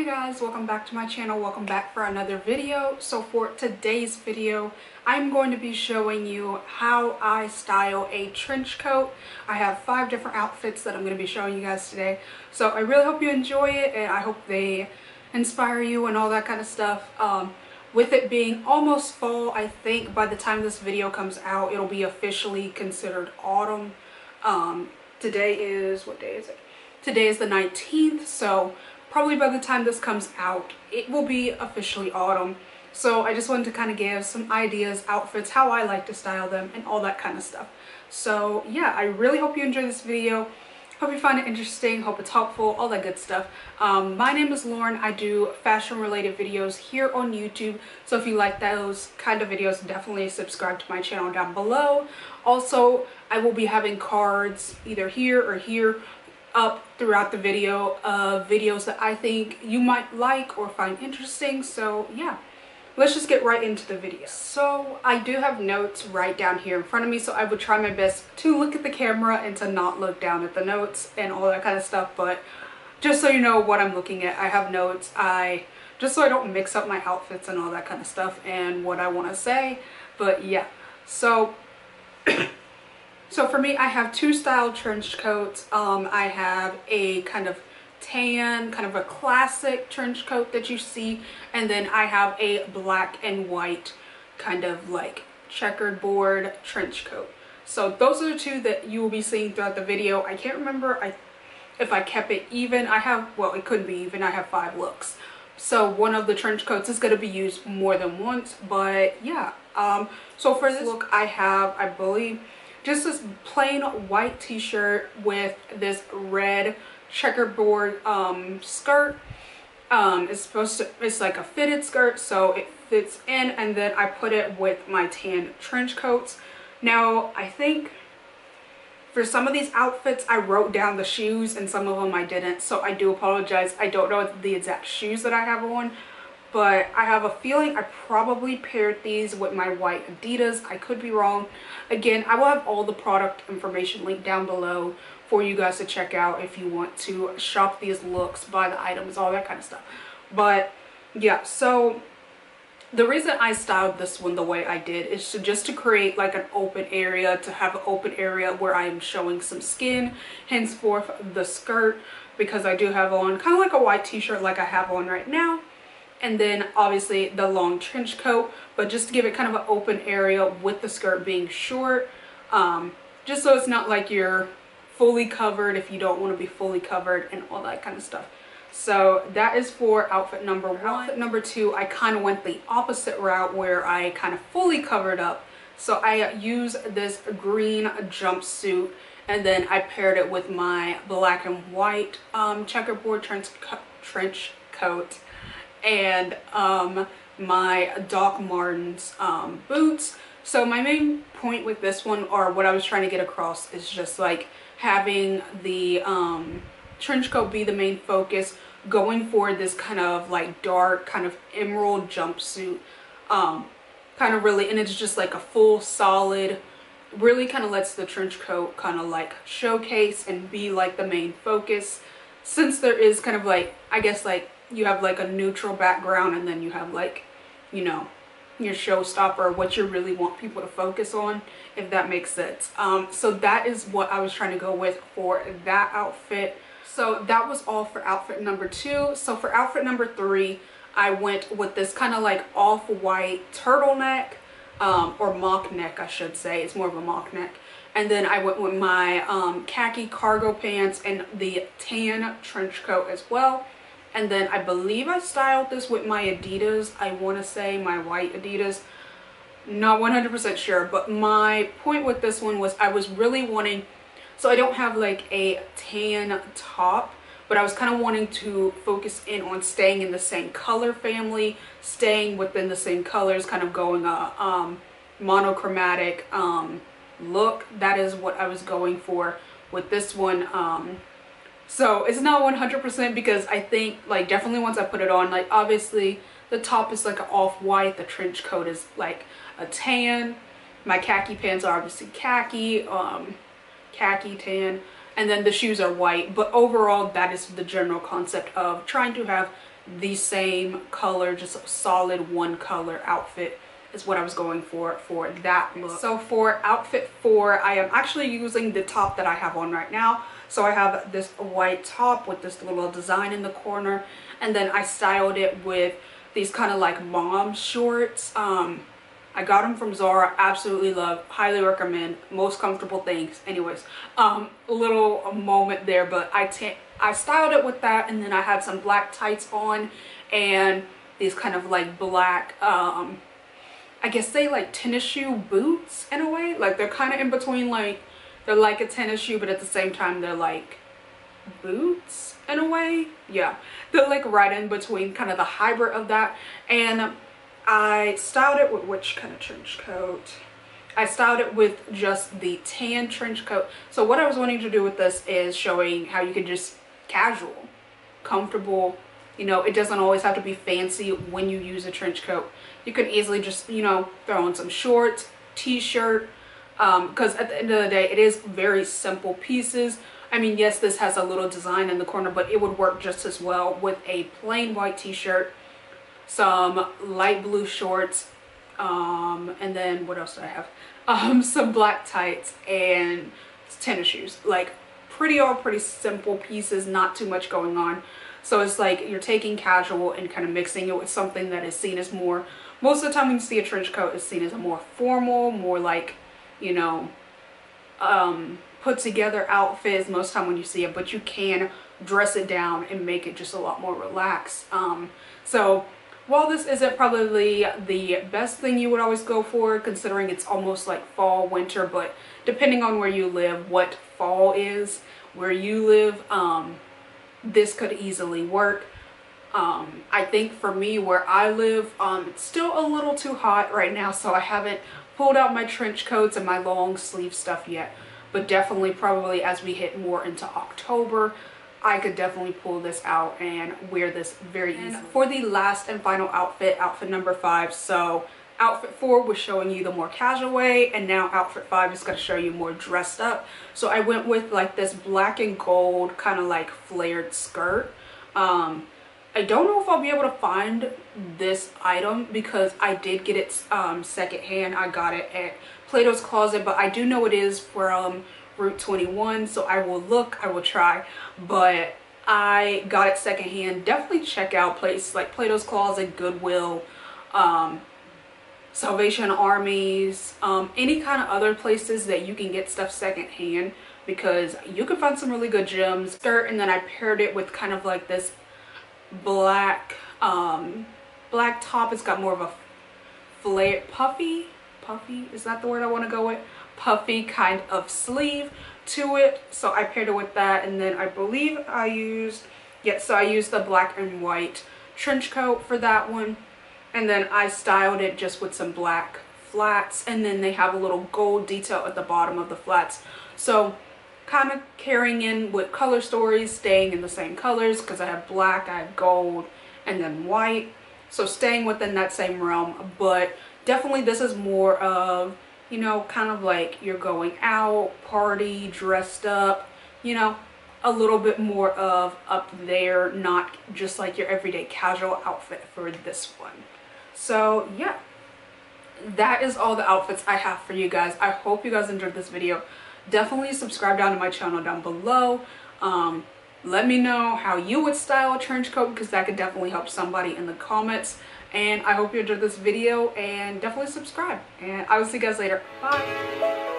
Hey guys, welcome back to my channel. Welcome back for another video. So for today's video, I'm going to be showing you how I style a trench coat. I have 5 different outfits that I'm going to be showing you guys today. So I really hope you enjoy it and I hope they inspire you and all that kind of stuff. With it being almost fall, I think by the time this video comes out, it'll be officially considered autumn. Today is, what day is it? Today is the 19th, so probably by the time this comes out, it will be officially autumn. So I just wanted to kind of give some ideas, outfits, how I like to style them, and all that kind of stuff. So yeah, I really hope you enjoy this video. Hope you find it interesting, hope it's helpful, all that good stuff. My name is Lauren. I do fashion-related videos here on YouTube. So if you like those kind of videos, definitely subscribe to my channel down below. Also, I will be having cards either here or here up throughout the video of videos that I think you might like or find interesting. So yeah, let's just get right into the video. So I do have notes right down here in front of me, so I would try my best to look at the camera and to not look down at the notes and all that kind of stuff, but just so you know what I'm looking at, I have notes. Just so I don't mix up my outfits and all that kind of stuff and what I want to say. But yeah, so so for me, I have 2 style trench coats. I have a kind of tan, kind of a classic trench coat that you see, and then I have a black and white kind of like checkered board trench coat. So those are the 2 that you will be seeing throughout the video. I can't remember if I kept it even. I have, well, it couldn't be even. I have 5 looks. So one of the trench coats is going to be used more than once, but yeah. So for this look, I have, I believe, just this plain white t-shirt with this red checkerboard skirt. It's supposed to, it's like a fitted skirt, so it fits in, and then I put it with my tan trench coats. Now I think for some of these outfits I wrote down the shoes and some of them I didn't, so I do apologize. I don't know the exact shoes that I have on, but I have a feeling I probably paired these with my white Adidas. I could be wrong. Again, I will have all the product information linked down below for you guys to check out if you want to shop these looks, buy the items, all that kind of stuff. But yeah, so the reason I styled this one the way I did is to just to create like an open area, to have an open area where I am showing some skin, henceforth the skirt, because I do have on kind of like a white t-shirt like I have on right now, and then obviously the long trench coat, but just to give it kind of an open area with the skirt being short, just so it's not like you're fully covered if you don't want to be fully covered and all that kind of stuff. So that is for outfit number 1. Outfit number 2, I kind of went the opposite route where I kind of fully covered up. So I used this green jumpsuit and then I paired it with my black and white checkerboard trench coat. And my Doc Martens boots. So my main point with this one, or what I was trying to get across, is just like having the trench coat be the main focus, going for this kind of like dark kind of emerald jumpsuit, kind of really, and it's just like a full solid, really kind of lets the trench coat kind of like showcase and be like the main focus, since there is kind of like, I guess, like you have like a neutral background and then you have like, you know, your showstopper, what you really want people to focus on, if that makes sense. So that is what I was trying to go with for that outfit. So that was all for outfit number 2. So for outfit number 3, I went with this kind of like off-white turtleneck, or mock neck I should say, it's more of a mock neck. And then I went with my khaki cargo pants and the tan trench coat as well. And then I believe I styled this with my Adidas. I want to say my white Adidas. Not 100% sure, but my point with this one was I was really wanting, so I don't have like a tan top, but I was kind of wanting to focus in on staying in the same color family, staying within the same colors, kind of going a monochromatic look. That is what I was going for with this one. So it's not 100% because I think like definitely once I put it on, like obviously the top is like an off-white, the trench coat is like a tan, my khaki pants are obviously khaki, khaki tan, and then the shoes are white. But overall that is the general concept of trying to have the same color, just solid one color outfit is what I was going for that look. So for outfit 4, I am actually using the top that I have on right now. So I have this white top with this little design in the corner, and then I styled it with these kind of like mom shorts. I got them from Zara, absolutely love, highly recommend, most comfortable things. Anyways, little moment there, but I styled it with that, and then I had some black tights on and these kind of like black, I guess they like tennis shoe boots in a way. Like they're kind of in between, like they're like a tennis shoe, but at the same time they're like boots in a way. Yeah, they're like right in between, kind of the hybrid of that. And I styled it with which kind of trench coat? I styled it with just the tan trench coat. So what I was wanting to do with this is showing how you could just casual, comfortable, you know, it doesn't always have to be fancy when you use a trench coat. You can easily just, you know, throw on some shorts, t-shirt, because at the end of the day, it is very simple pieces. I mean, yes, this has a little design in the corner, but it would work just as well with a plain white t-shirt, some light blue shorts, and then what else do I have? Some black tights and tennis shoes. Like pretty simple pieces, not too much going on. So it's like you're taking casual and kind of mixing it with something that is seen as more, most of the time when you see a trench coat, it's seen as a more formal, more like, you know, put together outfits most of the time when you see it, but you can dress it down and make it just a lot more relaxed. So while this isn't probably the best thing you would always go for, considering it's almost like fall, winter, but depending on where you live, what fall is, where you live, this could easily work. I think for me, where I live, it's still a little too hot right now, so I haven't pulled out my trench coats and my long sleeve stuff yet, but definitely probably as we hit more into October, I could definitely pull this out and wear this very easily. And for the last and final outfit, outfit number 5. So outfit 4 was showing you the more casual way, and now outfit 5 is going to show you more dressed up. So I went with like this black and gold kind of like flared skirt. I don't know if I'll be able to find this item because I did get it secondhand. I got it at Plato's Closet, but I do know it is from Route 21, so I will look, I will try, but I got it secondhand. Definitely check out places like Plato's Closet, Goodwill, Salvation Armies, any kind of other places that you can get stuff secondhand, because you can find some really good gems. And then I paired it with kind of like this black black top. It's got more of a flare, puffy, is that the word I want to go with? Puffy kind of sleeve to it, so I paired it with that. And then I believe I used, yes, so I used the black and white trench coat for that one, and then I styled it just with some black flats, and then they have a little gold detail at the bottom of the flats. So kind of carrying in with color stories, staying in the same colors, because I have black, I have gold, and then white, so staying within that same realm. But definitely this is more of, you know, kind of like you're going out, party, dressed up, you know, a little bit more of up there, not just like your everyday casual outfit for this one. So yeah, that is all the outfits I have for you guys. I hope you guys enjoyed this video. Definitely subscribe down to my channel down below. Let me know how you would style a trench coat, because that could definitely help somebody in the comments. And I hope you enjoyed this video, and definitely subscribe, and I will see you guys later. Bye.